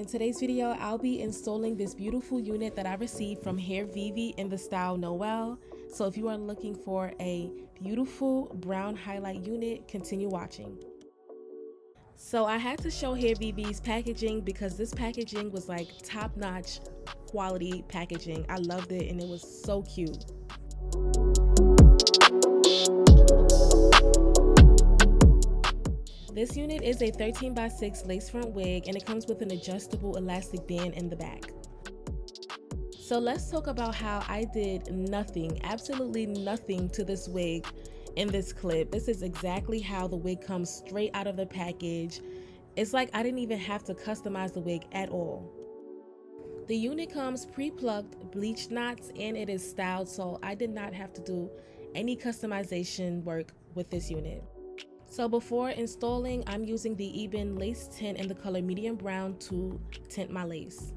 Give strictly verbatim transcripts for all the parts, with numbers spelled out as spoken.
In today's video, I'll be installing this beautiful unit that I received from HairVivi in the style Noel. So if you are looking for a beautiful brown highlight unit, continue watching. So I had to show HairVivi's packaging because this packaging was like top-notch quality packaging. I loved it and it was so cute. This unit is a thirteen by six lace front wig and it comes with an adjustable elastic band in the back. So let's talk about how I did nothing, absolutely nothing to this wig in this clip. This is exactly how the wig comes straight out of the package. It's like I didn't even have to customize the wig at all. The unit comes pre-plucked, bleach knots, and it is styled, so I did not have to do any customization work with this unit. So before installing, I'm using the Ebin Lace Tint in the color medium brown to tint my lace.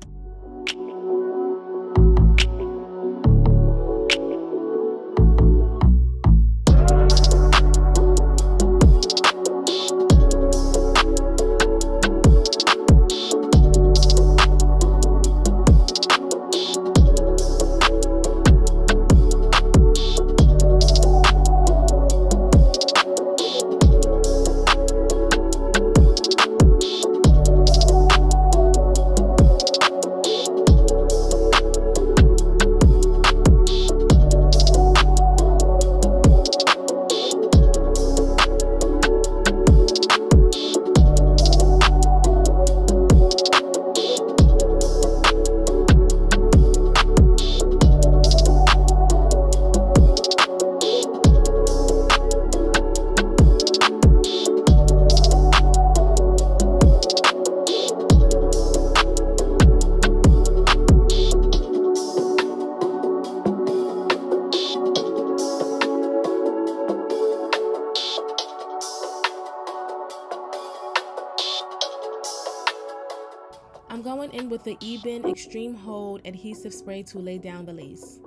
I'm going in with the Ebin Extreme Hold Adhesive Spray to lay down the lace.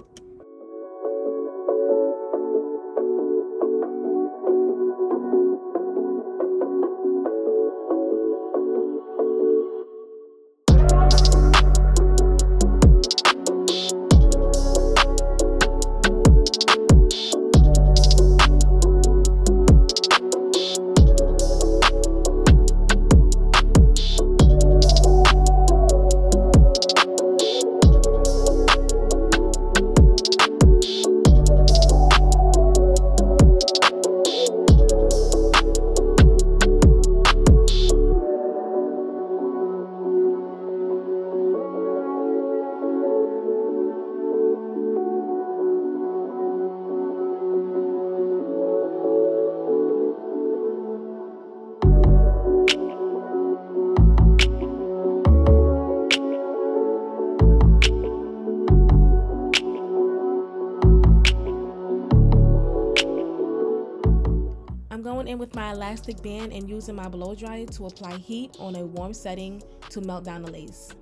Going in with my elastic band and using my blow dryer to apply heat on a warm setting to melt down the lace.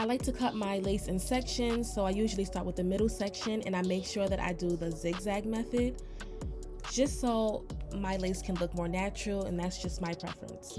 I like to cut my lace in sections, so I usually start with the middle section and I make sure that I do the zigzag method just so my lace can look more natural, and that's just my preference.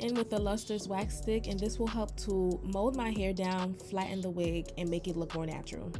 In with the Luster's wax stick, and this will help to mold my hair down, flatten the wig, and make it look more natural.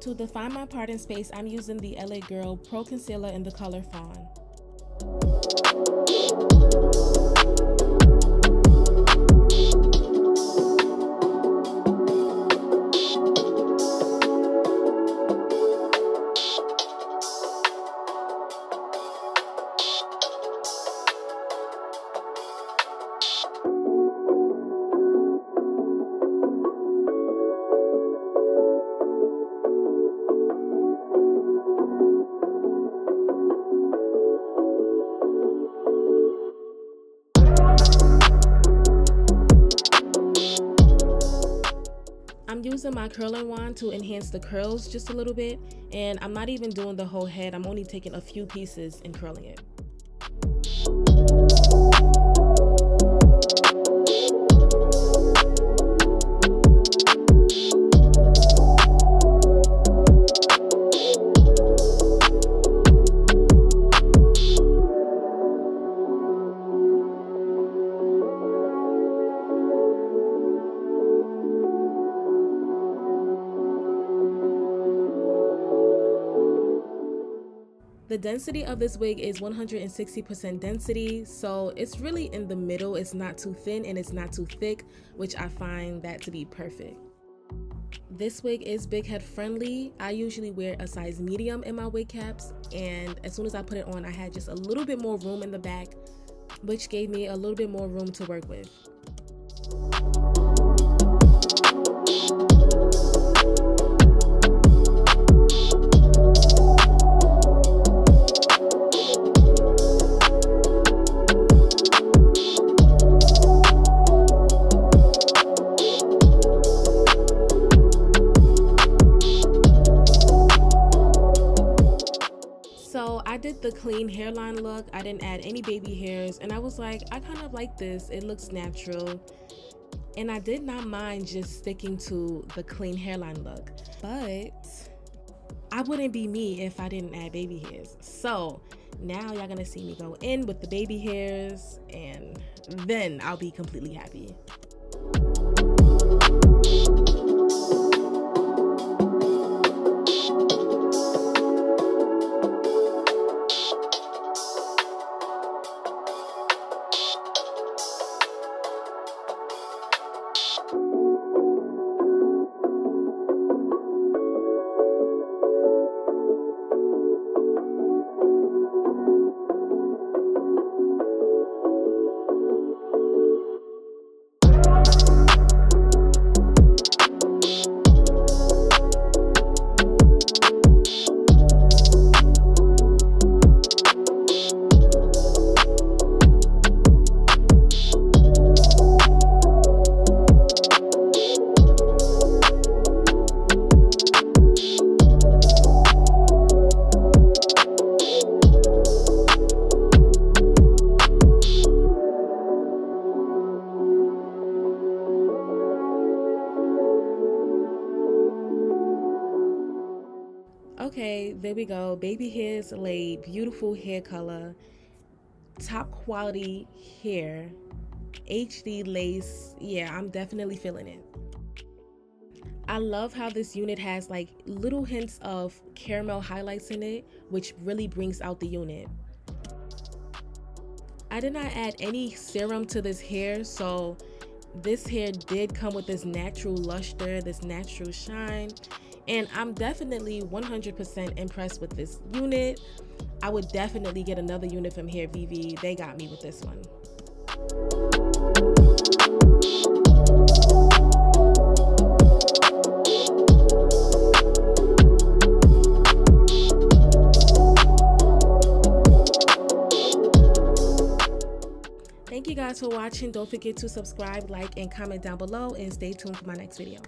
To define my parting space, I'm using the L A Girl Pro Concealer in the color Fawn. I'm using my curling wand to enhance the curls just a little bit, and I'm not even doing the whole head. I'm only taking a few pieces and curling it. The density of this wig is one hundred sixty percent density, so it's really in the middle. It's not too thin and it's not too thick, which I find that to be perfect. This wig is big head friendly. I usually wear a size medium in my wig caps, and as soon as I put it on, I had just a little bit more room in the back, which gave me a little bit more room to work with. I did the clean hairline look. I didn't add any baby hairs, and I was like, I kind of like this. It looks natural, and I did not mind just sticking to the clean hairline look, but I wouldn't be me if I didn't add baby hairs. So now y'all gonna see me go in with the baby hairs, and then I'll be completely happy. Okay, there we go. Baby hair is laid, beautiful hair color, top quality hair, H D lace. Yeah, I'm definitely feeling it. I love how this unit has like little hints of caramel highlights in it, which really brings out the unit. I did not add any serum to this hair, so this hair did come with this natural luster, this natural shine, and I'm definitely one hundred percent impressed with this unit. I would definitely get another unit from HairVivi. They got me with this one. Thank you guys for watching. Don't forget to subscribe, like, and comment down below, and stay tuned for my next video.